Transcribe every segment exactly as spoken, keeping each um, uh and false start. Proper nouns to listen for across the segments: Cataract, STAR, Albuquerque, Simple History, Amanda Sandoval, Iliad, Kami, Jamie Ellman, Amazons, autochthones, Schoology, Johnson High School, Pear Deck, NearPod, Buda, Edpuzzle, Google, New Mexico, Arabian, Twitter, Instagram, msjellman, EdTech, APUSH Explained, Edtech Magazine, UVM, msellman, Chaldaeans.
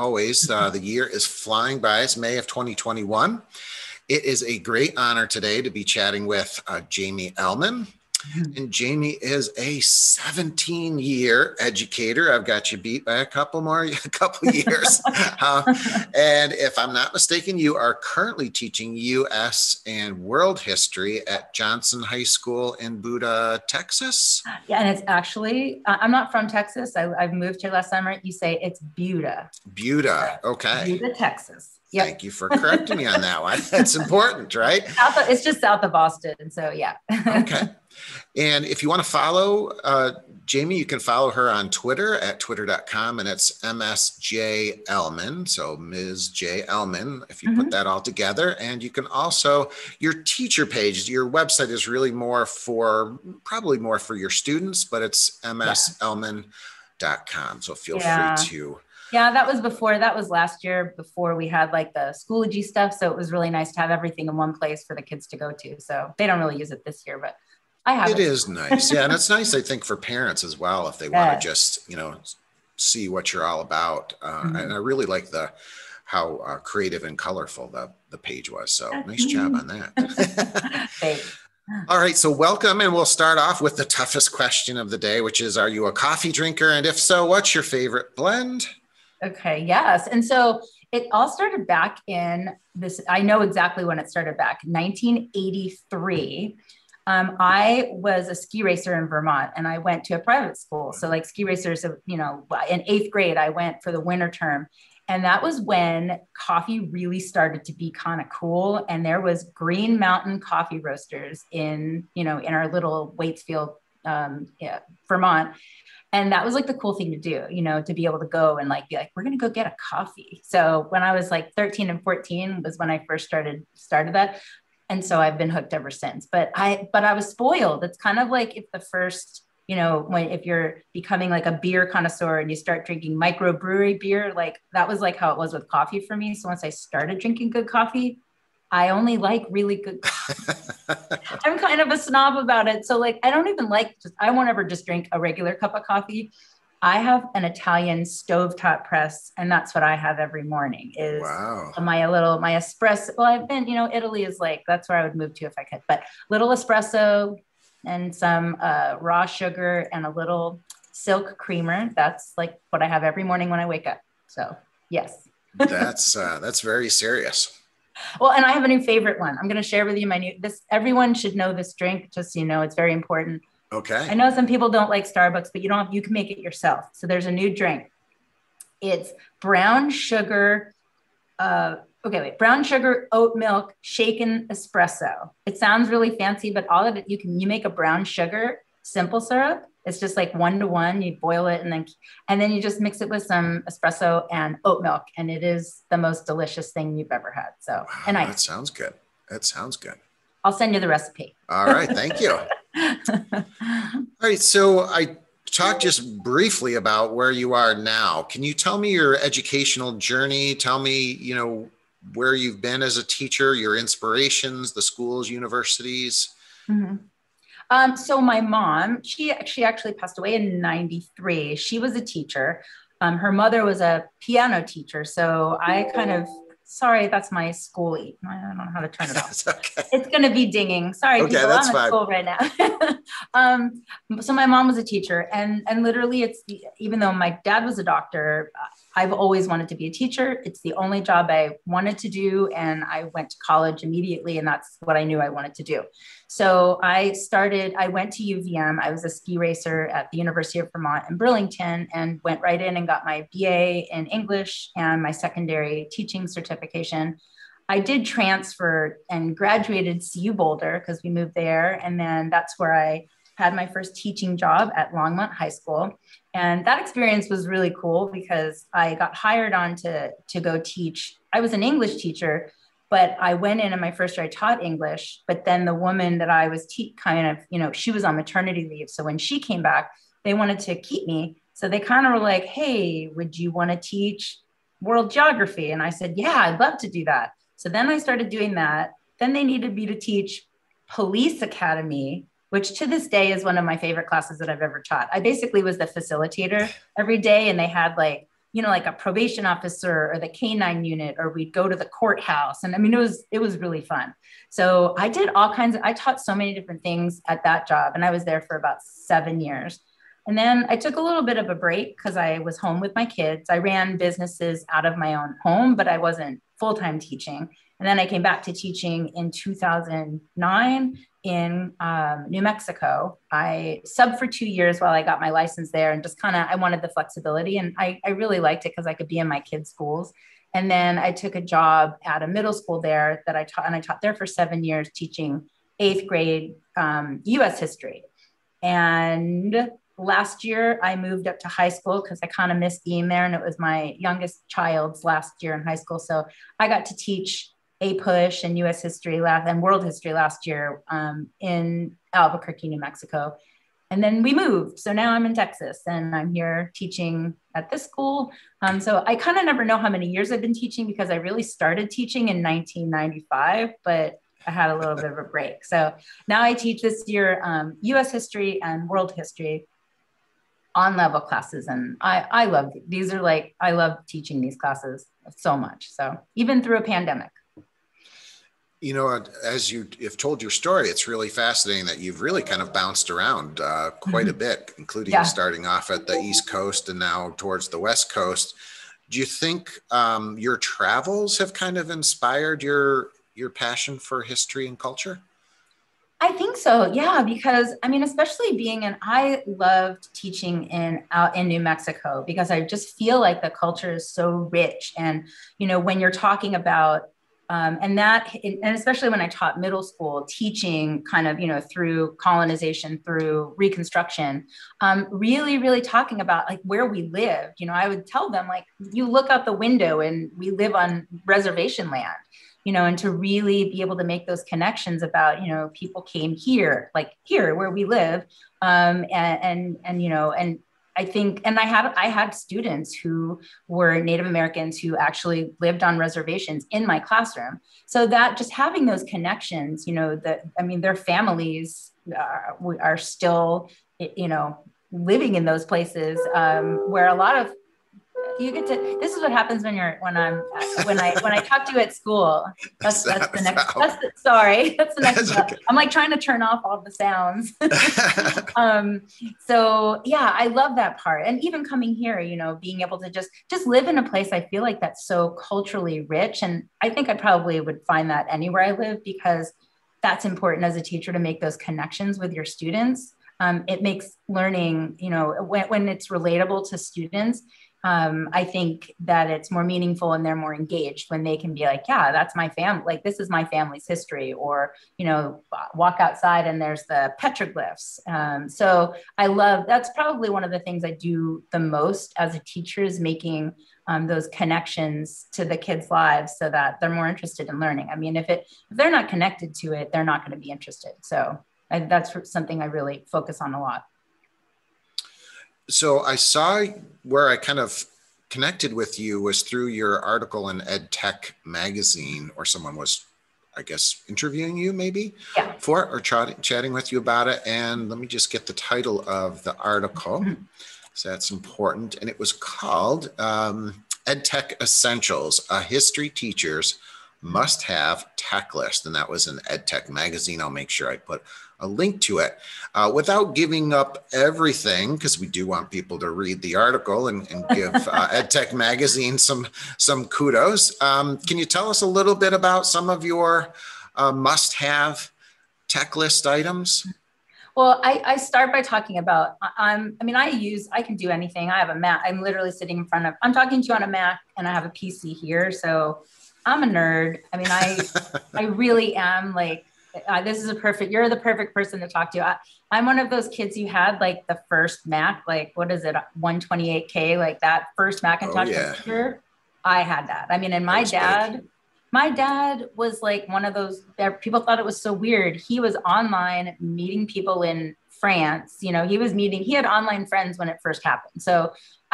always, uh, the year is flying by. It's May of twenty twenty-one. It is a great honor today to be chatting with uh, Jamie Ellman. And Jamie is a seventeen-year educator. I've got you beat by a couple more, a couple years. uh, and if I'm not mistaken, you are currently teaching U S and World History at Johnson High School in Buda, Texas. Yeah, and it's actually, I'm not from Texas. I, I've moved here last summer. You say it's Buda. Buda, okay. Buda, Texas. Yep. Thank you for correcting me on that one. That's important, right? South of, it's just south of Austin. So yeah. Okay. And if you want to follow uh, Jamie, you can follow her on Twitter at twitter dot com, and it's M S J Ellman. So Miz J Ellman, if you mm-hmm. put that all together. And you can also, your teacher page, your website is really more for, probably more for your students, but it's M S Ellman dot com. So feel yeah. free to. Yeah, that was before, that was last year before we had like the Schoology stuff. So it was really nice to have everything in one place for the kids to go to. So they don't really use it this year, but I have it. It is nice. Yeah. And it's nice, I think, for parents as well, if they yes. want to just, you know, see what you're all about. Uh, mm-hmm. And I really like the, how uh, creative and colorful the, the page was. So nice job on that. Thanks. All right, so welcome, and we'll start off with the toughest question of the day, which is, are you a coffee drinker? And if so, what's your favorite blend? Okay. Yes. And so it all started back in this, I know exactly when it started back, nineteen eighty-three. Um, I was a ski racer in Vermont, and I went to a private school. So like ski racers, you know, in eighth grade, I went for the winter term. And that was when coffee really started to be kind of cool. And there was Green Mountain Coffee Roasters in, you know, in our little Waitsfield, um, yeah, Vermont. And that was like the cool thing to do, you know, to be able to go and like, be like, we're going to go get a coffee. So when I was like thirteen and fourteen was when I first started, started that. And so I've been hooked ever since, but I, but I was spoiled. It's kind of like if the first, you know, when, if you're becoming like a beer connoisseur and you start drinking microbrewery beer, like that was like how it was with coffee for me. So once I started drinking good coffee, I only like really good coffee. I'm kind of a snob about it. So like, I don't even like, just, I won't ever just drink a regular cup of coffee. I have an Italian stovetop press, and that's what I have every morning is wow. my little, my espresso. Well, I've been, you know, Italy is like, that's where I would move to if I could, but little espresso and some uh, raw sugar and a little silk creamer. That's like what I have every morning when I wake up. So yes. that's uh, that's very serious. Well, and I have a new favorite one. I'm going to share with you my new, this, everyone should know this drink, just so you know, it's very important. Okay. I know some people don't like Starbucks, but you don't have, you can make it yourself. So there's a new drink. It's brown sugar. Uh, okay. Wait, brown sugar, oat milk, shaken espresso. It sounds really fancy, but all of it, you can, you make a brown sugar, simple syrup. It's just like one to one, you boil it and then, and then you just mix it with some espresso and oat milk. And it is the most delicious thing you've ever had. So, wow, and I, that sounds good. That sounds good. I'll send you the recipe. All right. Thank you. All right. So I talked just briefly about where you are now. Can you tell me your educational journey? Tell me, you know, where you've been as a teacher, your inspirations, the schools, universities. Mm-hmm. Um, so my mom, she, she actually passed away in ninety-three. She was a teacher. Um, her mother was a piano teacher. So I kind of, sorry, that's my schoolie. I don't know how to turn it off. Okay. It's going to be dinging. Sorry, okay, people, that's I'm at fine. School right now. um, so my mom was a teacher, and, and literally it's, the, even though my dad was a doctor, I've always wanted to be a teacher. It's the only job I wanted to do. And I went to college immediately, and that's what I knew I wanted to do. So I started, I went to U V M. I was a ski racer at the University of Vermont in Burlington, and went right in and got my B A in English and my secondary teaching certification. I did transfer and graduated C U Boulder because we moved there. And then that's where I had my first teaching job at Longmont High School. And that experience was really cool because I got hired on to, to go teach. I was an English teacher, but I went in and my first year I taught English, but then the woman that I was te- kind of, you know, she was on maternity leave. So when she came back, they wanted to keep me. So they kind of were like, hey, would you want to teach world geography? And I said, yeah, I'd love to do that. So then I started doing that. Then they needed me to teach police academy, which to this day is one of my favorite classes that I've ever taught. I basically was the facilitator every day, and they had like you know, like a probation officer or the canine unit, or we'd go to the courthouse. And I mean, it was, it was really fun. So I did all kinds of, I taught so many different things at that job, and I was there for about seven years. And then I took a little bit of a break because I was home with my kids. I ran businesses out of my own home, but I wasn't full-time teaching. And then I came back to teaching in two thousand nine in um, New Mexico. I subbed for two years while I got my license there, and just kind of, I wanted the flexibility, and I, I really liked it because I could be in my kids' schools. And then I took a job at a middle school there that I taught, and I taught there for seven years teaching eighth grade um, U S history. And last year I moved up to high school because I kind of missed being there, and it was my youngest child's last year in high school. So I got to teach A push and U S history last and world history last year um, in Albuquerque, New Mexico. And then we moved. So now I'm in Texas, and I'm here teaching at this school. Um, so I kind of never know how many years I've been teaching, because I really started teaching in nineteen ninety-five, but I had a little bit of a break. So now I teach this year um, U S history and world history on level classes. And I, I love it. These are like, I love teaching these classes so much. So even through a pandemic. You know, as you have told your story, it's really fascinating that you've really kind of bounced around uh, quite a bit, including yeah. starting off at the East Coast and now towards the West Coast. Do you think um, your travels have kind of inspired your your passion for history and culture? I think so, yeah, because I mean, especially being in, I loved teaching in out in New Mexico, because I just feel like the culture is so rich. And, you know, when you're talking about Um, and that, and especially when I taught middle school, teaching kind of, you know, through colonization, through Reconstruction, um, really, really talking about like where we lived. You know, I would tell them, like, you look out the window and we live on reservation land, you know, and to really be able to make those connections about, you know, people came here, like here where we live. Um, and, and, and, you know, and I think, and I had, I had students who were Native Americans who actually lived on reservations in my classroom. So that just having those connections, you know, that, I mean, their families are, are still, you know, living in those places um, where a lot of, you get to, this is what happens when you're, when I'm, when I, when I talk to you at school, that's, that's the next, that's the, sorry, that's the next, that's okay. I'm like trying to turn off all the sounds. um, so yeah, I love that part. And even coming here, you know, being able to just, just live in a place, I feel like that's so culturally rich. And I think I probably would find that anywhere I live, because that's important as a teacher to make those connections with your students. Um, it makes learning, you know, when, when it's relatable to students, Um, I think that it's more meaningful, and they're more engaged when they can be like, yeah, that's my family. Like, this is my family's history, or, you know, walk outside and there's the petroglyphs. Um, so I love, that's probably one of the things I do the most as a teacher, is making um, those connections to the kids' lives so that they're more interested in learning. I mean, if it, if they're not connected to it, they're not going to be interested. So I, that's something I really focus on a lot. So I saw where I kind of connected with you was through your article in EdTech Magazine, or someone was, I guess, interviewing you maybe yeah. for it, or ch- chatting with you about it. And let me just get the title of the article. Mm-hmm. So that's important. And it was called um, EdTech Essentials, a History Teacher's Must-Have Tech List. And that was in EdTech Magazine. I'll make sure I put a link to it uh, without giving up everything, because we do want people to read the article and, and give uh, EdTech Magazine some some kudos. Um, can you tell us a little bit about some of your uh, must-have tech list items? Well, I, I start by talking about, um, I mean, I use, I can do anything. I have a Mac. I'm literally sitting in front of, I'm talking to you on a Mac, and I have a P C here. So I'm a nerd. I mean, I I really am like, Uh, this is a perfect, you're the perfect person to talk to. I, I'm one of those kids who had like the first Mac, like what is it, one twenty-eight K, like that first Macintosh oh, yeah. computer. I had that. I mean, and my dad, big. my dad was like one of those, people thought it was so weird. He was online meeting people in France, you know, he was meeting, he had online friends when it first happened. So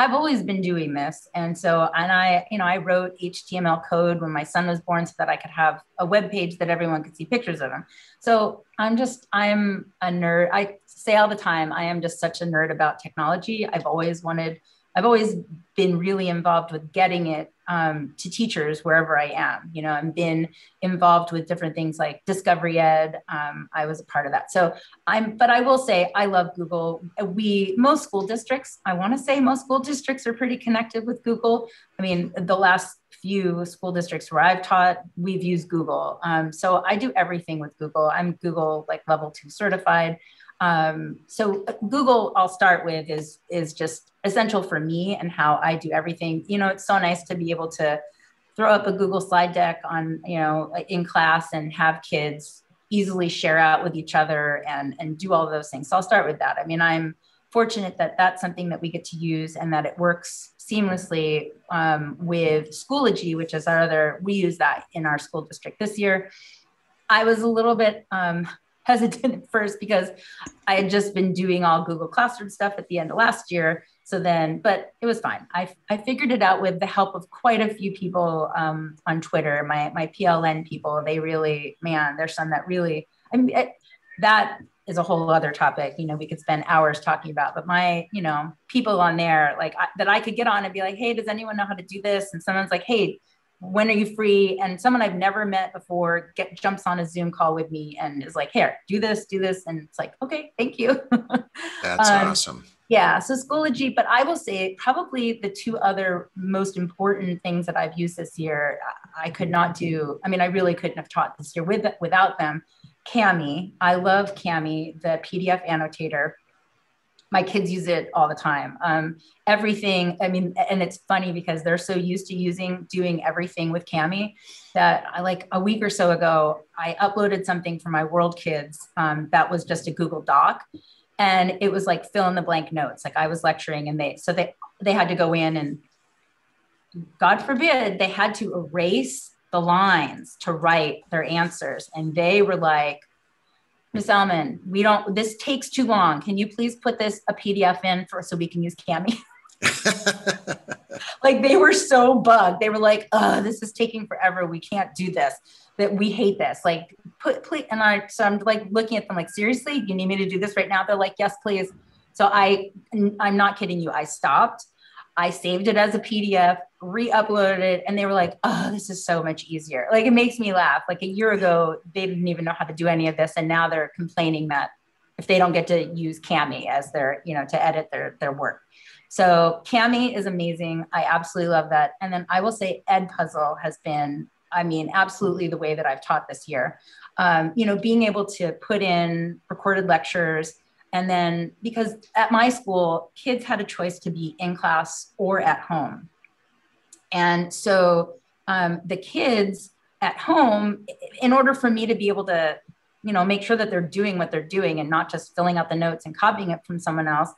I've always been doing this. And so, and I, you know, I wrote H T M L code when my son was born so that I could have a web page that everyone could see pictures of him. So I'm just, I'm a nerd. I say all the time, I am just such a nerd about technology. I've always wanted I've always been really involved with getting it um, to teachers wherever I am, you know, and been involved with different things like Discovery Ed. Um, I was a part of that. So I'm, but I will say I love Google. We, most school districts, I want to say most school districts are pretty connected with Google. I mean, the last few school districts where I've taught, we've used Google. Um, so I do everything with Google. I'm Google like level two certified. Um, so Google, I'll start with, is, is just essential for me and how I do everything. You know, it's so nice to be able to throw up a Google slide deck on, you know, in class and have kids easily share out with each other and, and do all of those things. So I'll start with that. I mean, I'm fortunate that that's something that we get to use and that it works seamlessly, um, with Schoology, which is our other, we use that in our school district this year. I was a little bit, um, hesitant at first because I had just been doing all Google Classroom stuff at the end of last year. So then, but it was fine. I, I figured it out with the help of quite a few people um, on Twitter, my my P L N people. They really, man, there's some that really, I mean, it, that is a whole other topic, you know, we could spend hours talking about, but my, you know, people on there, like I, that I could get on and be like, hey, does anyone know how to do this? And someone's like, hey, when are you free? And someone I've never met before get, jumps on a Zoom call with me and is like, here, do this, do this. And it's like, okay, thank you. That's um, awesome. Yeah, so Schoology, but I will say probably the two other most important things that I've used this year, I could not do, I mean, I really couldn't have taught this year with, without them. Kami, I love Kami, the P D F annotator. My kids use it all the time. Um, everything, I mean, and it's funny because they're so used to using, doing everything with Kami that I like a week or so ago, I uploaded something for my World Kids um, that was just a Google Doc. And it was like fill in the blank notes. Like I was lecturing and they, so they, they had to go in and God forbid, they had to erase the lines to write their answers. And they were like, Miz Ellman, we don't, this takes too long. Can you please put this a P D F in for, so we can use Kami? Like they were so bugged. They were like, oh, this is taking forever. We can't do this. That we hate this. Like put, please. And I, so I'm like looking at them like, seriously, you need me to do this right now? They're like, yes, please. So I, I'm not kidding you. I stopped. I saved it as a P D F, re-uploaded it. And they were like, oh, this is so much easier. Like, it makes me laugh. Like a year ago, they didn't even know how to do any of this. And now they're complaining that if they don't get to use Kami as their, you know, to edit their, their work. So Kami is amazing. I absolutely love that. And then I will say Edpuzzle has been, I mean, absolutely the way that I've taught this year. Um, you know, being able to put in recorded lectures. And then because at my school, kids had a choice to be in class or at home. And so um, the kids at home, in order for me to be able to, you know, make sure that they're doing what they're doing and not just filling out the notes and copying it from someone else,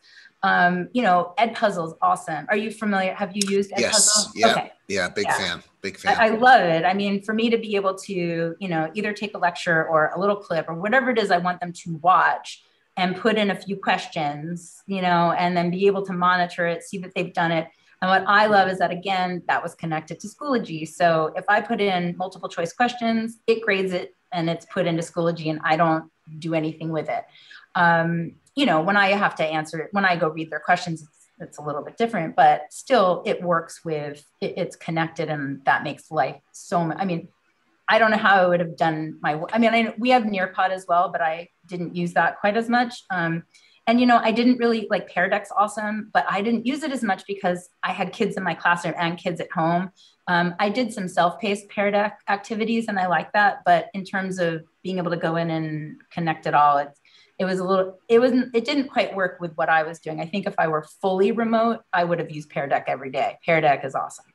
um, you know, Edpuzzle is awesome. Are you familiar? Have you used Edpuzzle? Yes. Yeah. Okay. Yeah. Big yeah. fan. Big fan. I, I love it. I mean, for me to be able to, you know, either take a lecture or a little clip or whatever it is I want them to watch and put in a few questions, you know, and then be able to monitor it, see that they've done it. And what I love is that, again, that was connected to Schoology. So if I put in multiple choice questions, it grades it and it's put into Schoology and I don't do anything with it. Um, you know, when I have to answer it, when I go read their questions, it's, it's a little bit different, but still it works with, it, it's connected and that makes life so much. I mean, I don't know how I would have done my, I mean, I, we have NearPod as well, but I didn't use that quite as much. Um, and, you know, I didn't really like Pear Deck's awesome, but I didn't use it as much because I had kids in my classroom and kids at home. Um, I did some self-paced Pear Deck activities and I like that, but in terms of being able to go in and connect it all, it's, it was a little, it wasn't, it didn't quite work with what I was doing. I think if I were fully remote, I would have used Pear Deck every day. Pear Deck is awesome.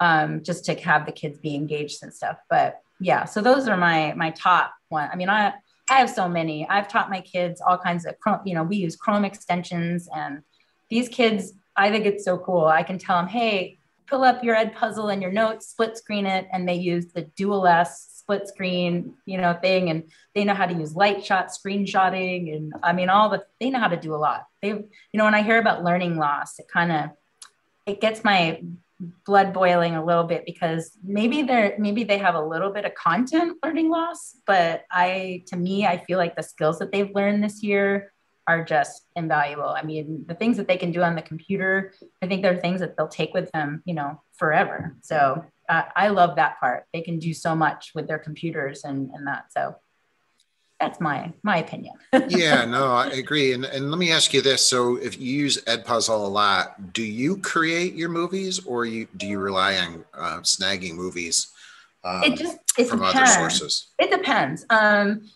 Um, just to have the kids be engaged and stuff, but yeah, so those are my my top one. I mean, I I have so many. I've taught my kids all kinds of, you know, we use Chrome extensions and these kids, I think it's so cool. I can tell them, hey, pull up your Edpuzzle and your notes, split screen it. And they use the dual S split screen, you know, thing. And they know how to use light shot, screenshotting. And I mean, all the, they know how to do a lot. They've, you know, when I hear about learning loss, it kind of, it gets my blood boiling a little bit because maybe they're, maybe they have a little bit of content learning loss, but I, to me, I feel like the skills that they've learned this year are just invaluable. I mean, the things that they can do on the computer, I think they're things that they'll take with them, you know, forever. So uh, I love that part. They can do so much with their computers and, and that. So that's my, my opinion. Yeah, no, I agree. And, and let me ask you this. So if you use Edpuzzle a lot, do you create your movies or you do you rely on uh, snagging movies um, it just, it from depends. Other sources? It depends. Um,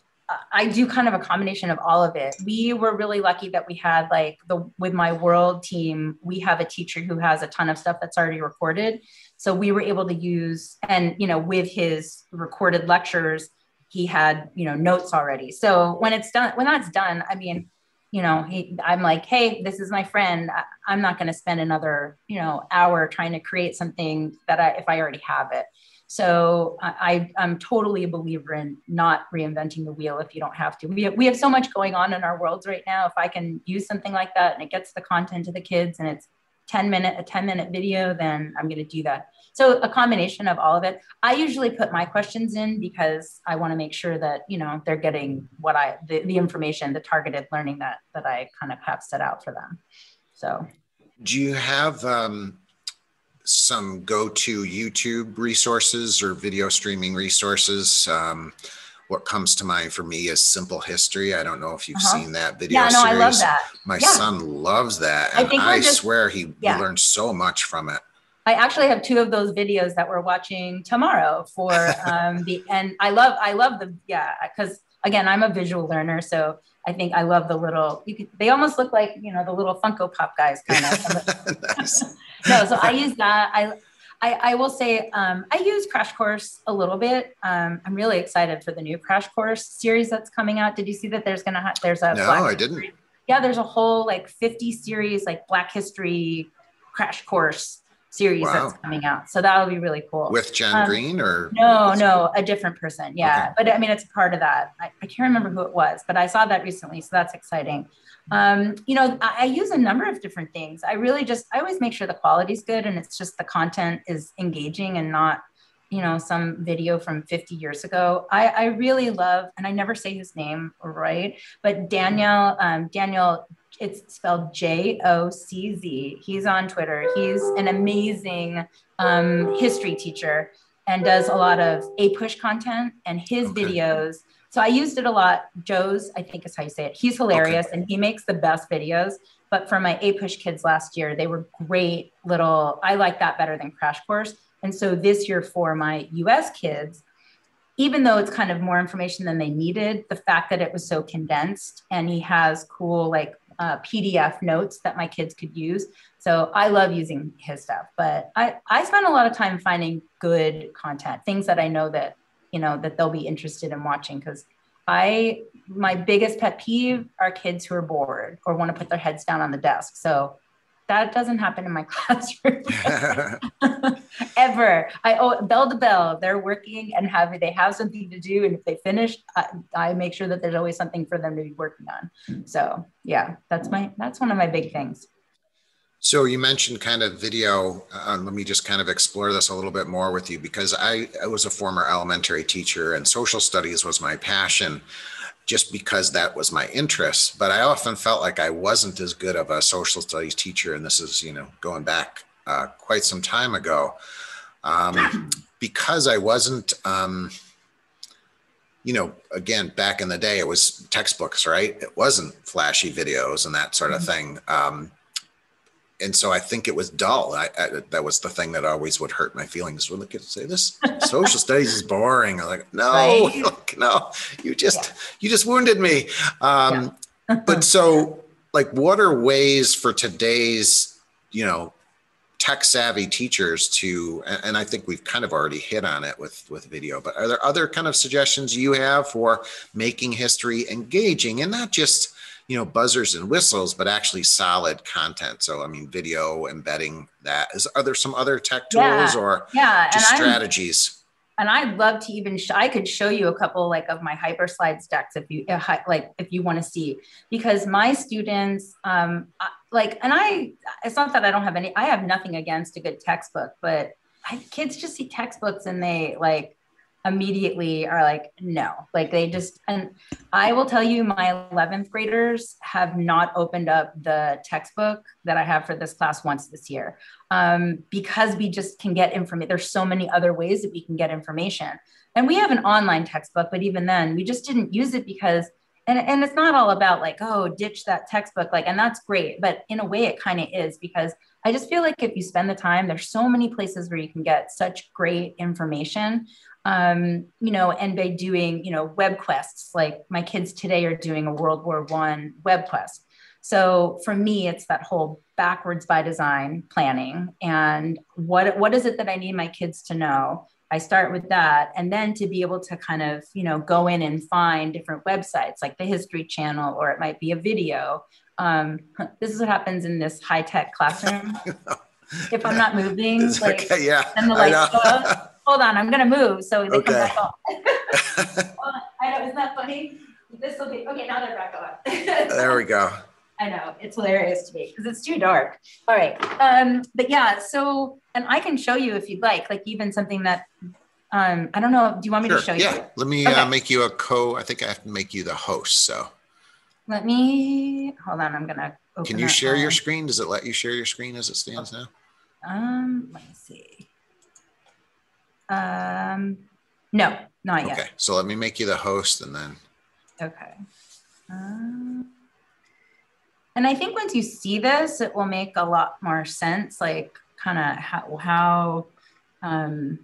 I do kind of a combination of all of it. We were really lucky that we had like the, with my world team, we have a teacher who has a ton of stuff that's already recorded. So we were able to use, and, you know, with his recorded lectures, he had, you know, notes already. So when it's done, when that's done, I mean, you know, he, I'm like, hey, this is my friend. I, I'm not going to spend another, you know, hour trying to create something that I, if I already have it. So I, I'm totally a believer in not reinventing the wheel if you don't have to. We have, we have so much going on in our worlds right now. If I can use something like that and it gets the content to the kids and it's ten minute, a ten minute video, then I'm going to do that. So a combination of all of it. I usually put my questions in because I want to make sure that, you know, they're getting what I, the, the information, the targeted learning that, that I kind of have set out for them. So. Do you have, um... some go-to YouTube resources or video streaming resources? Um, what comes to mind for me is Simple History. I don't know if you've uh-huh. seen that video yeah, no, series. I love that. My yeah. son loves that. And I, think I just, swear he yeah. learned so much from it. I actually have two of those videos that we're watching tomorrow for um, the, and I love, I love the, yeah, because again, I'm a visual learner. So I think I love the little, you could, they almost look like, you know, the little Funko Pop guys kind of. Nice. No, so I use that. I I, I will say um, I use Crash Course a little bit. Um, I'm really excited for the new Crash Course series that's coming out. Did you see that there's going to have, there's a- No, Black I history. Didn't. Yeah, there's a whole like fifty series, like Black History Crash Course series wow. that's coming out. So that'll be really cool. With John um, Green or? No, no, a different person. Yeah. Okay. But I mean, it's part of that. I, I can't remember who it was, but I saw that recently. So that's exciting. Um, you know, I, I use a number of different things. I really just, I always make sure the quality is good and it's just the content is engaging and not, you know, some video from fifty years ago. I, I really love, and I never say his name right, but Daniel, um, Daniel, it's spelled J O C Z. He's on Twitter. He's an amazing um, history teacher and does a lot of A-push content and his okay. videos. So I used it a lot. Joe's, I think is how you say it. He's hilarious okay. and he makes the best videos. But for my A-push kids last year, they were great little, I like that better than Crash Course. And so this year for my U S kids, even though it's kind of more information than they needed, the fact that it was so condensed and he has cool like Uh, P D F notes that my kids could use. So I love using his stuff, but I, I spend a lot of time finding good content, things that I know that, you know, that they'll be interested in watching. Cause I, my biggest pet peeve are kids who are bored or want to put their heads down on the desk. So that doesn't happen in my classroom ever. I owe bell to bell. They're working and have, they have something to do. And if they finish, I, I make sure that there's always something for them to be working on. So yeah, that's my, that's one of my big things. So you mentioned kind of video. Uh, let me just kind of explore this a little bit more with you because I, I was a former elementary teacher and social studies was my passion, just because that was my interest. But I often felt like I wasn't as good of a social studies teacher. And this is, you know, going back uh, quite some time ago, um, because I wasn't, um, you know, again, back in the day, it was textbooks, right? It wasn't flashy videos and that sort of mm-hmm. thing. Um, and so I think it was dull. I, I, that was the thing that always would hurt my feelings when the kids say this social studies is boring. I'm like, no, right. Look, no, you just, yeah. you just wounded me. Um, yeah. But so like, what are ways for today's, you know, tech savvy teachers to, and, and I think we've kind of already hit on it with, with video, but are there other kind of suggestions you have for making history engaging and not just, you know, buzzers and whistles, but actually solid content? So, I mean, video embedding that is, are there some other tech tools yeah, or yeah, just and strategies? And I'd love to even, sh- I could show you a couple like of my hyper slides decks if you, like, if you want to see, because my students um, like, and I, it's not that I don't have any, I have nothing against a good textbook, but I, kids just see textbooks and they like, immediately are like, no, like they just, and I will tell you, my eleventh graders have not opened up the textbook that I have for this class once this year, um, because we just can get information. There's so many other ways that we can get information. And we have an online textbook, but even then we just didn't use it because, and, and it's not all about like, oh, ditch that textbook. Like, and that's great. But in a way it kind of is, because I just feel like if you spend the time, there's so many places where you can get such great information. Um, you know, and by doing, you know, web quests, like my kids today are doing a World War One web quest. So for me, it's that whole backwards by design planning. And what, what is it that I need my kids to know? I start with that. And then to be able to kind of, you know, go in and find different websites like the History Channel, or it might be a video. Um, this is what happens in this high-tech classroom. If I'm not moving, it's like, okay, yeah, and the lights go up. Hold on, I'm going to move. So they okay. come back on. Hold on. I know, isn't that funny? This will be, okay, now they're back on. There we go. I know, it's hilarious to me because it's too dark. All right. Um, but yeah, so, and I can show you if you'd like, like even something that, um, I don't know, do you want me sure. to show yeah. you? Yeah, let me okay. uh, make you a co, I think I have to make you the host, so. Let me, hold on, I'm going to open Can you share line. your screen? Does it let you share your screen as it stands now? Um, let me see. Um, no, not yet. Okay, so let me make you the host and then. Okay. Um, and I think once you see this, it will make a lot more sense, like kind of how, how, um,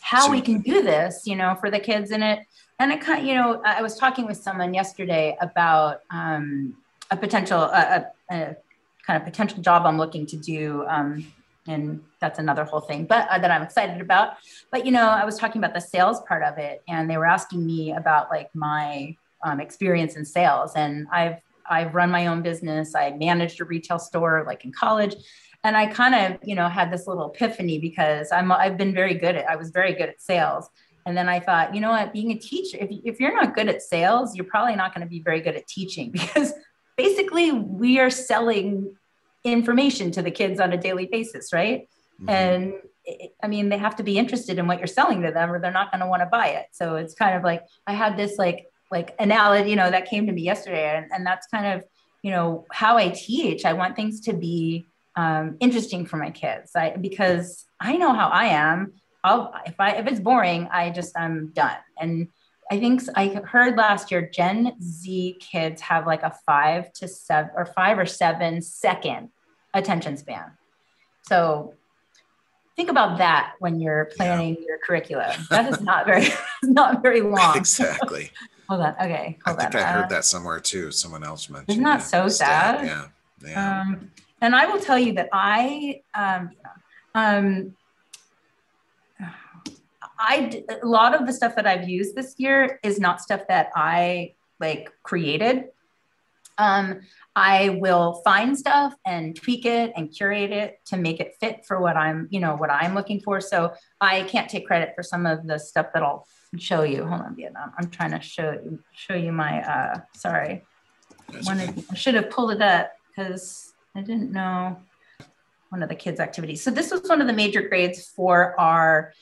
how so, we can do this, you know, for the kids in it. And I kind of, you know, I was talking with someone yesterday about um, a potential, a, a, a kind of potential job I'm looking to do. Um, and that's another whole thing, but uh, that I'm excited about. But, you know, I was talking about the sales part of it, and they were asking me about like my um, experience in sales. And I've, I've run my own business. I managed a retail store like in college. And I kind of, you know, had this little epiphany because I'm, I've been very good at, I was very good at sales. And then I thought, you know what, being a teacher, if, if you're not good at sales, you're probably not going to be very good at teaching, because basically we are selling information to the kids on a daily basis, right? Mm-hmm. And it, I mean, they have to be interested in what you're selling to them or they're not going to want to buy it. So it's kind of like, I had this like, like analogy, you know, that came to me yesterday. And, and that's kind of, you know, how I teach. I want things to be um, interesting for my kids, I, because I know how I am. I'll, if I, if it's boring, I just, I'm done. And I think I heard last year, Gen Z kids have like a five to seven or five or seven second attention span. So think about that when you're planning yeah. your curriculum. That is not very, not very long. Exactly. Hold on. Okay. Hold I think on. I heard uh, that somewhere too. Someone else mentioned. Isn't that so sad? Yeah. yeah. Um, and I will tell you that I, um, um, I, a lot of the stuff that I've used this year is not stuff that I like created. Um, I will find stuff and tweak it and curate it to make it fit for what I'm, you know, what I'm looking for. So I can't take credit for some of the stuff that I'll show you. Hold on, Vietnam. I'm trying to show show you my, uh, sorry. One of, I should have pulled it up because I didn't know. One of the kids' activities. So this was one of the major grades for our,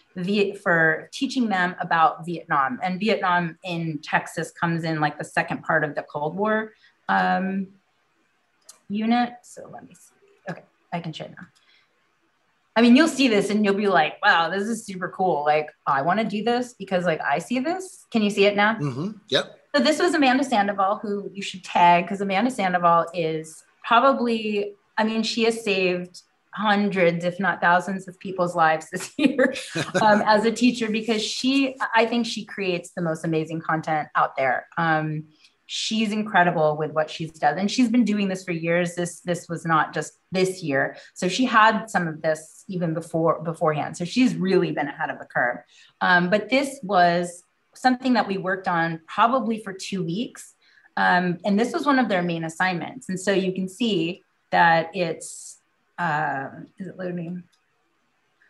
for teaching them about Vietnam. And Vietnam in Texas comes in like the second part of the Cold War um, unit. So let me see. Okay, I can share now. I mean, you'll see this and you'll be like, wow, this is super cool. Like, I wanna do this because like I see this. Can you see it now? Mm-hmm. Yep. So this was Amanda Sandoval, who you should tag, because Amanda Sandoval is probably, I mean, she has saved hundreds, if not thousands of people's lives this year um, as a teacher, because she, I think she creates the most amazing content out there. Um, she's incredible with what she's done. And she's been doing this for years. This, this was not just this year. So she had some of this even before beforehand. So she's really been ahead of the curve. Um, but this was something that we worked on probably for two weeks. Um, and this was one of their main assignments. And so you can see that it's, Um, is it loading?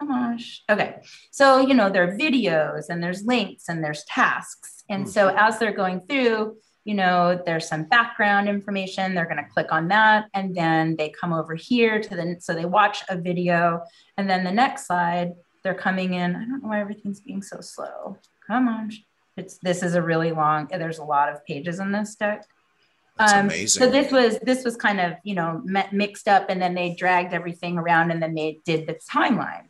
Gosh. Okay. So, you know, there are videos and there's links and there's tasks. And mm-hmm. so as they're going through, you know, there's some background information, they're going to click on that. And then they come over here to the, so they watch a video, and then the next slide, They're coming in. I don't know why everything's being so slow. Come on. It's, this is a really long, there's a lot of pages in this deck. That's um, amazing. So this was, this was kind of, you know, mixed up, and then they dragged everything around, and then they did the timeline.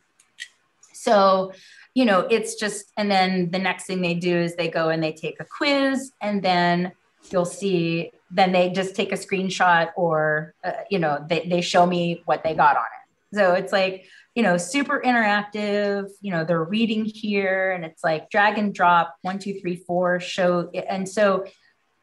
So, you know, it's just, and then the next thing they do is they go and they take a quiz, and then you'll see, then they just take a screenshot, or, uh, you know, they, they show me what they got on it. So it's like, you know, super interactive, you know, they're reading here, and it's like drag and drop, one, two, three, four, show. And so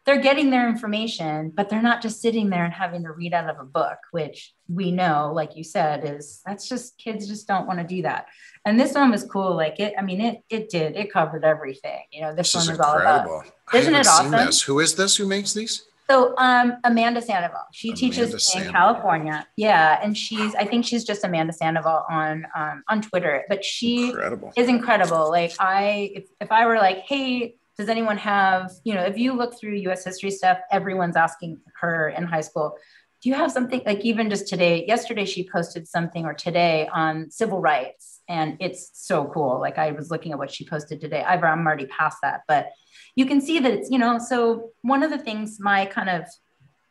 they're getting their information, but they're not just sitting there and having to read out of a book, which we know, like you said, is that's just, kids just don't want to do that. And this one was cool. Like it, I mean, it, it did, it covered everything. You know, this, this one is was incredible. All about, isn't it awesome? This. Who is this? Who makes these? So um, Amanda Sandoval, she Amanda teaches Sandoval. in California. Yeah. And she's, I think she's just Amanda Sandoval on, um, on Twitter, but she incredible. is incredible. Like I, if, if I were like, hey, does anyone have, you know, if you look through U S history stuff, everyone's asking her in high school, do you have something? Like even just today, yesterday, she posted something, or today, on civil rights. And it's so cool. Like I was looking at what she posted today. I've, I'm already past that, but you can see that it's, you know, so one of the things, my kind of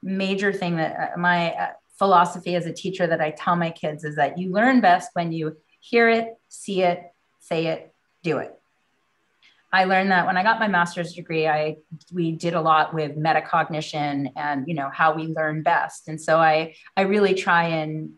major thing that uh, my uh, philosophy as a teacher that I tell my kids is that you learn best when you hear it, see it, say it, do it. I learned that when I got my master's degree, I, we did a lot with metacognition and, you know, how we learn best. And so I, I really try and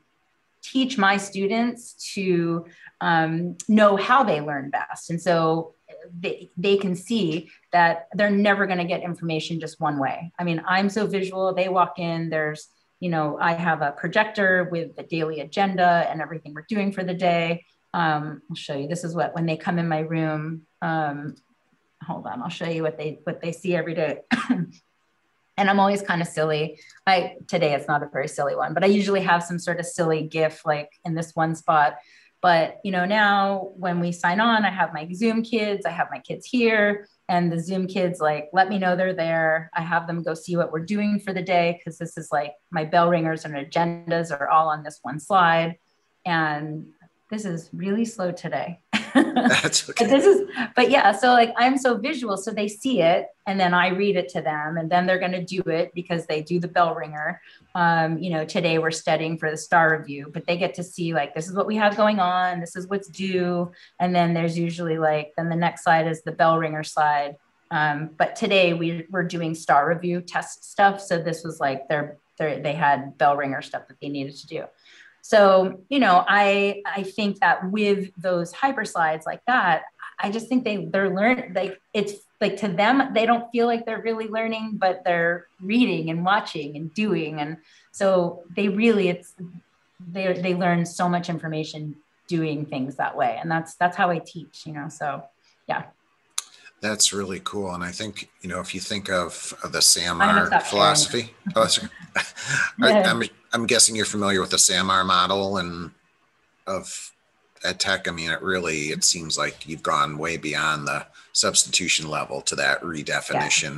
teach my students to um, know how they learn best. And so they, they can see that they're never going to get information just one way. I mean, I'm so visual. They walk in, there's, you know, I have a projector with the daily agenda and everything we're doing for the day. Um, I'll show you, this is what, when they come in my room, um, hold on, I'll show you what they, what they see every day. And I'm always kind of silly. I, today it's not a very silly one, but I usually have some sort of silly gif, like in this one spot. But, you know, now when we sign on, I have my Zoom kids, I have my kids here, and the Zoom kids, like, let me know they're there. I have them go see what we're doing for the day. Cause this is like my bell ringers and agendas are all on this one slide. And this is really slow today. That's okay. But this is, but yeah, so like I'm so visual, so they see it, and then I read it to them, and then they're going to do it because they do the bell ringer. Um, you know, today we're studying for the STAR review, but they get to see like this is what we have going on, this is what's due, and then there's usually like then the next slide is the bell ringer slide. Um, but today we we're doing STAR review test stuff, so this was like their, their they had bell ringer stuff that they needed to do. So, you know, I, I think that with those hyper slides like that, I just think they, they're learning, like it's like to them, they don't feel like they're really learning, but they're reading and watching and doing. And so they really, it's, they, they learn so much information doing things that way. And that's, that's how I teach, you know, so yeah. That's really cool. And I think, you know, if you think of the S A M R philosophy, oh, that's okay. I, I'm, I'm guessing you're familiar with the S A M R model and of EdTech. I mean, it really, it seems like you've gone way beyond the substitution level to that redefinition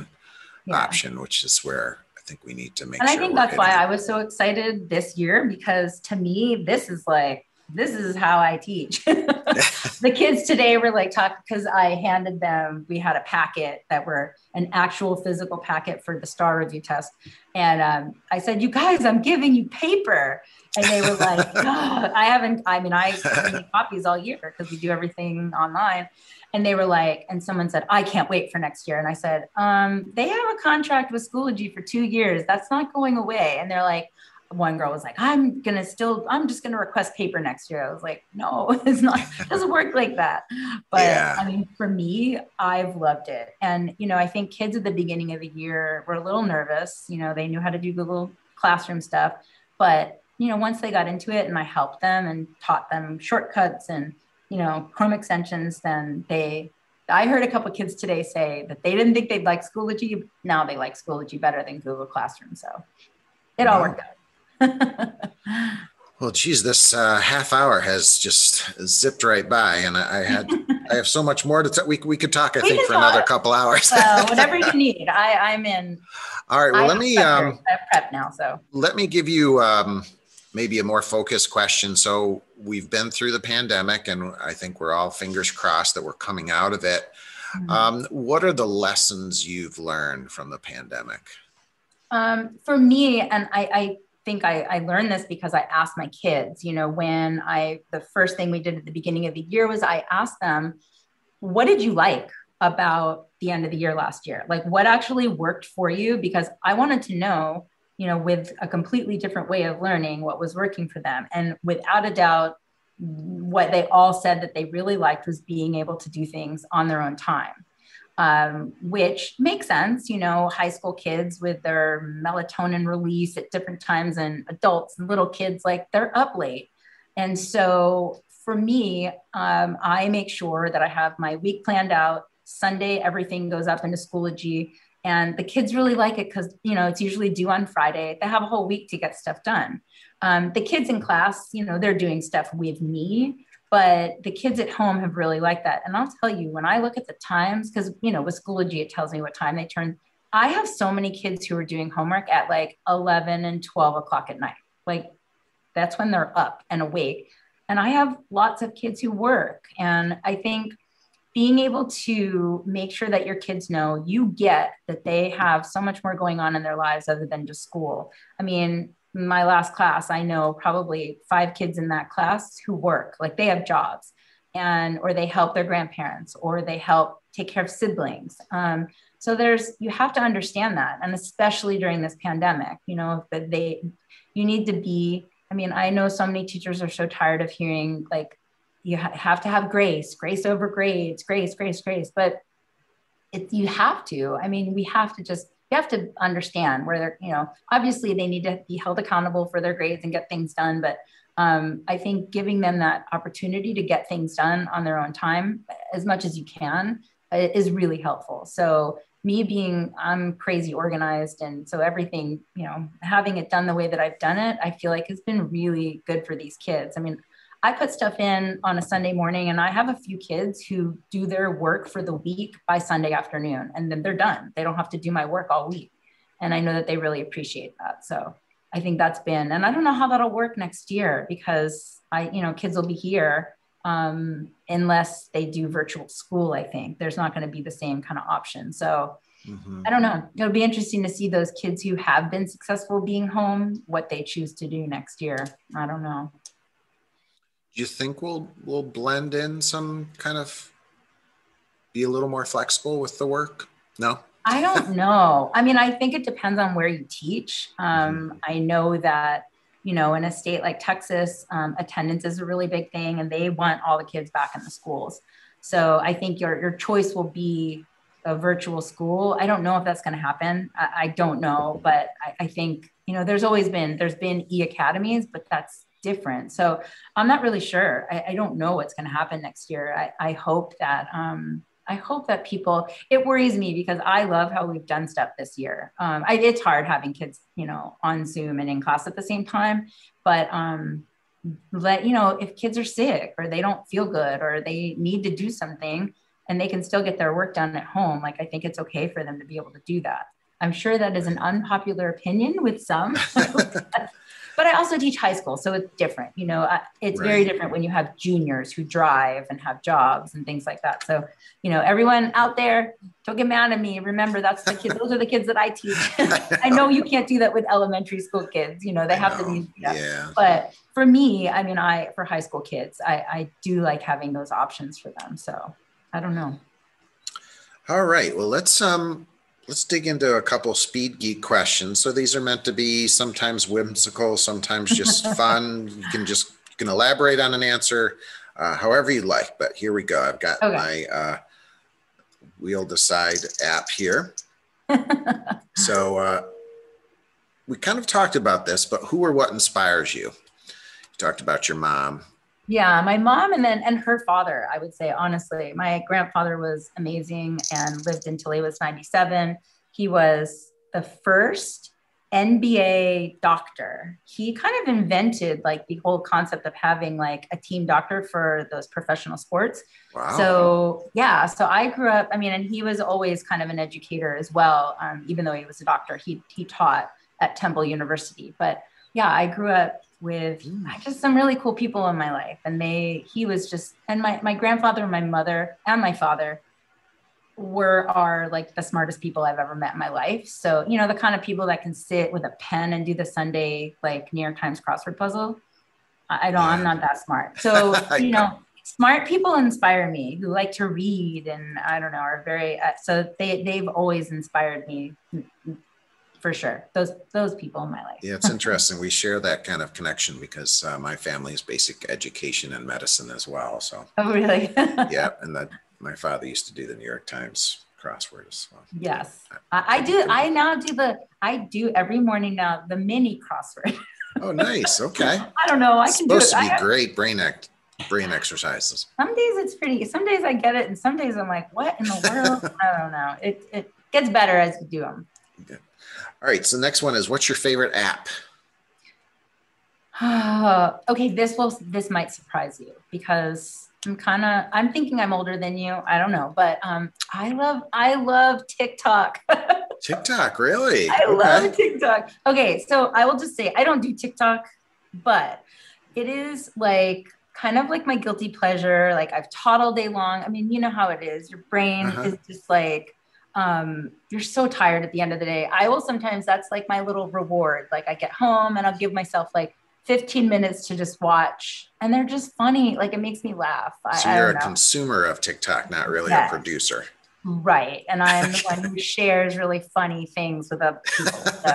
yeah. Yeah. option, which is where I think we need to make and sure. And I think that's why it. I was so excited this year, because to me, this is like, this is how I teach. The kids today were like talking, because I handed them, we had a packet that were an actual physical packet for the STAR review test. And um, I said, you guys, I'm giving you paper. And they were like, oh, I haven't, I mean, I made copies all year because we do everything online. And they were like, and someone said, I can't wait for next year. And I said, um, they have a contract with Schoology for two years. That's not going away. And they're like, one girl was like, I'm going to still, I'm just going to request paper next year. I was like, no, it's not, it doesn't work like that. But yeah. I mean, for me, I've loved it. And, you know, I think kids at the beginning of the year were a little nervous, you know, they knew how to do the little classroom stuff, but you know, once they got into it and I helped them and taught them shortcuts and, you know, Chrome extensions, then they, I heard a couple of kids today say that they didn't think they'd like Schoology. Now they like Schoology better than Google Classroom. So it all worked out. Well, geez, this uh, half hour has just zipped right by, and I, I had I have so much more to t- we we could talk I we think for talk. another couple hours. Well, whatever you need, I I'm in. All right, well I let me um, I have prep now, so let me give you um, maybe a more focused question. So we've been through the pandemic, and I think we're all fingers crossed that we're coming out of it. Mm-hmm. Um, what are the lessons you've learned from the pandemic? Um, for me, and I, I think I, I learned this because I asked my kids, you know, when I, the first thing we did at the beginning of the year was I asked them, what did you like about the end of the year last year? Like, what actually worked for you? Because I wanted to know, you know, with a completely different way of learning, what was working for them. And without a doubt, what they all said that they really liked was being able to do things on their own time, um, which makes sense. You know, high school kids with their melatonin release at different times, and adults and little kids, like, they're up late. And so for me, um, I make sure that I have my week planned out. Sunday, everything goes up into Schoology. And the kids really like it because, you know, it's usually due on Friday. They have a whole week to get stuff done. Um, the kids in class, you know, they're doing stuff with me, but the kids at home have really liked that. And I'll tell you, when I look at the times, because, you know, with Schoology, it tells me what time they turn. I have so many kids who are doing homework at like eleven and twelve o'clock at night. Like, that's when they're up and awake. And I have lots of kids who work. And I think being able to make sure that your kids know you get that they have so much more going on in their lives other than just school. I mean, my last class, I know probably five kids in that class who work, like they have jobs, and, or they help their grandparents, or they help take care of siblings. Um, so there's, you have to understand that. And especially during this pandemic, you know, that they, you need to be, I mean, I know so many teachers are so tired of hearing like, you have to have grace, grace over grades, grace, grace, grace. But it, you have to, I mean, we have to just, you have to understand where they're, you know, obviously they need to be held accountable for their grades and get things done. But um, I think giving them that opportunity to get things done on their own time as much as you can is really helpful. So me being, I'm crazy organized. And so everything, you know, having it done the way that I've done it, I feel like has been really good for these kids. I mean, I put stuff in on a Sunday morning, and I have a few kids who do their work for the week by Sunday afternoon, and then they're done. They don't have to do my work all week. And I know that they really appreciate that. So I think that's been, and I don't know how that'll work next year because I, you know, kids will be here um, unless they do virtual school. I think there's not going to be the same kind of option. So mm-hmm. I don't know. It'll be interesting to see those kids who have been successful being home, what they choose to do next year. I don't know. Do you think we'll we'll blend in some kind of, be a little more flexible with the work? No? I don't know. I mean, I think it depends on where you teach. Um, I know that, you know, in a state like Texas, um, attendance is a really big thing, and they want all the kids back in the schools. So I think your, your choice will be a virtual school. I don't know if that's going to happen. I, I don't know. But I, I think, you know, there's always been, there's been e-academies, but that's different. So I'm not really sure. I, I don't know what's going to happen next year. I, I hope that, um, I hope that people, it worries me because I love how we've done stuff this year. Um, I, it's hard having kids, you know, on Zoom and in class at the same time, but, um, let, you know, if kids are sick or they don't feel good or they need to do something and they can still get their work done at home, like, I think it's okay for them to be able to do that. I'm sure that is an unpopular opinion with some, but I also teach high school, so it's different. You know, it's right. Very different when you have juniors who drive and have jobs and things like that. So, you know, everyone out there, don't get mad at me. Remember, that's the kids. Those are the kids that I teach. I, I know you can't do that with elementary school kids. You know, they I have know. to be. You know. Yeah. But for me, I mean, I for high school kids, I, I do like having those options for them. So I don't know. All right. Well, let's um. Let's dig into a couple speed geek questions. So these are meant to be sometimes whimsical, sometimes just fun. You can just you can elaborate on an answer uh, however you like. But here we go. I've got okay. my uh, We'll Decide app here. So uh, we kind of talked about this, but who or what inspires you? You talked about your mom. Yeah, my mom and then and her father, I would say, honestly. My grandfather was amazing and lived until he was ninety-seven. He was the first N B A doctor. He kind of invented like the whole concept of having like a team doctor for those professional sports. Wow. So yeah, so I grew up, I mean, and he was always kind of an educator as well. Um, even though he was a doctor, he he taught at Temple University. But yeah, I grew up with just some really cool people in my life. And they, he was just, and my, my grandfather and my mother and my father were, are like the smartest people I've ever met in my life. So, you know, the kind of people that can sit with a pen and do the Sunday, like New York Times crossword puzzle. I, I don't, I'm not that smart. So, you know, smart people inspire me, who like to read and I don't know, are very, uh, so they, they've always inspired me. For sure. Those those people in my life. Yeah, it's interesting. We share that kind of connection because uh, my family is basic education and medicine as well. So. Oh, really? Yeah. And that my father used to do the New York Times crossword as well. Yes. I, I, I do. Cool. I now do the, I do every morning now the mini crossword. Oh, nice. Okay. I don't know. I it's can do it. It's supposed to be have... great brain act. brain exercises. Some days it's pretty, some days I get it. And some days I'm like, what in the world? I don't know. It It gets better as you do them. Yeah. All right. So next one is, what's your favorite app? Uh, okay. This will, this might surprise you because I'm kind of, I'm thinking I'm older than you. I don't know, but um, I love, I love TikTok. TikTok, really? I okay. love TikTok. Okay. So I will just say, I don't do TikTok, but it is like, kind of like my guilty pleasure. Like I've taught all day long. I mean, you know how it is. Your brain uh-huh. is just like, Um, you're so tired at the end of the day. I will sometimes, that's like my little reward. Like I get home and I'll give myself like fifteen minutes to just watch. And they're just funny. Like it makes me laugh. So I, you're I don't a know. consumer of TikTok, not really yes. a producer. Right. And I'm the one who shares really funny things with other people. So.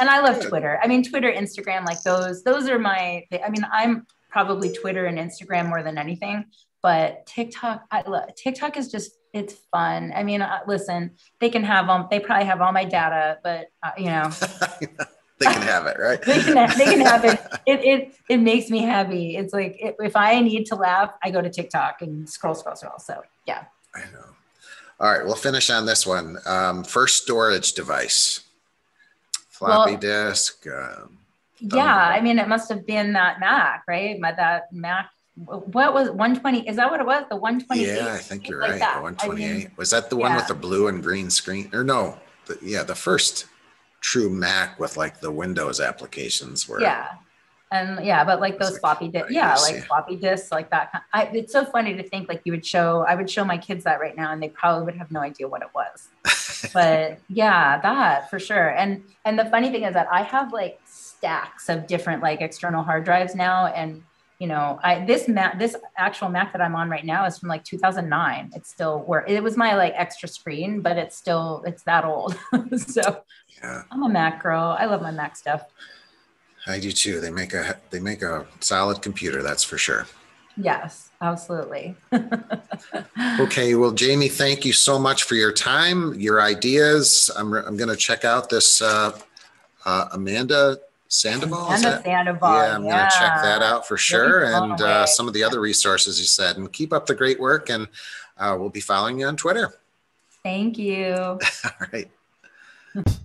And I love Twitter. I mean, Twitter, Instagram, like those, those are my, I mean, I'm probably Twitter and Instagram more than anything, but TikTok, I love, TikTok is just it's fun. I mean, uh, listen, they can have, um, they probably have all my data, but uh, you know, they can have it, right? they, can have, they can have it. It, it, it makes me happy. It's like, it, if I need to laugh, I go to TikTok and scroll, scroll, scroll. So yeah. I know. All right. We'll finish on this one. Um, first storage device, floppy well, disk. Um, yeah. I mean, it must've been that Mac, right? My, that Mac, what was one twenty? Is that what it was? The one twenty-eight? Yeah, I think you're like right. That. The one twenty-eight. I mean, was that the one yeah. with the blue and green screen? Or no, the, yeah, the first true Mac with like the Windows applications were. Yeah, and yeah, but like those like, floppy disks. Yeah, like yeah. floppy disks, like that. I, it's so funny to think like you would show, I would show my kids that right now and they probably would have no idea what it was. But yeah, that for sure. And and the funny thing is that I have like stacks of different like external hard drives now. And you know, I, this Mac, this actual Mac that I'm on right now is from like two thousand nine. It's still where it was my like extra screen, but it's still, it's that old. So yeah. I'm a Mac girl. I love my Mac stuff. I do too. They make a, they make a solid computer. That's for sure. Yes, absolutely. Okay. Well, Jamie, thank you so much for your time, your ideas. I'm, I'm going to check out this uh, uh, Amanda Sandoval, Amanda Sandoval. Yeah, I'm yeah. going to check that out for sure. And uh, some of the other resources you said, and keep up the great work. And uh, we'll be following you on Twitter. Thank you. All right.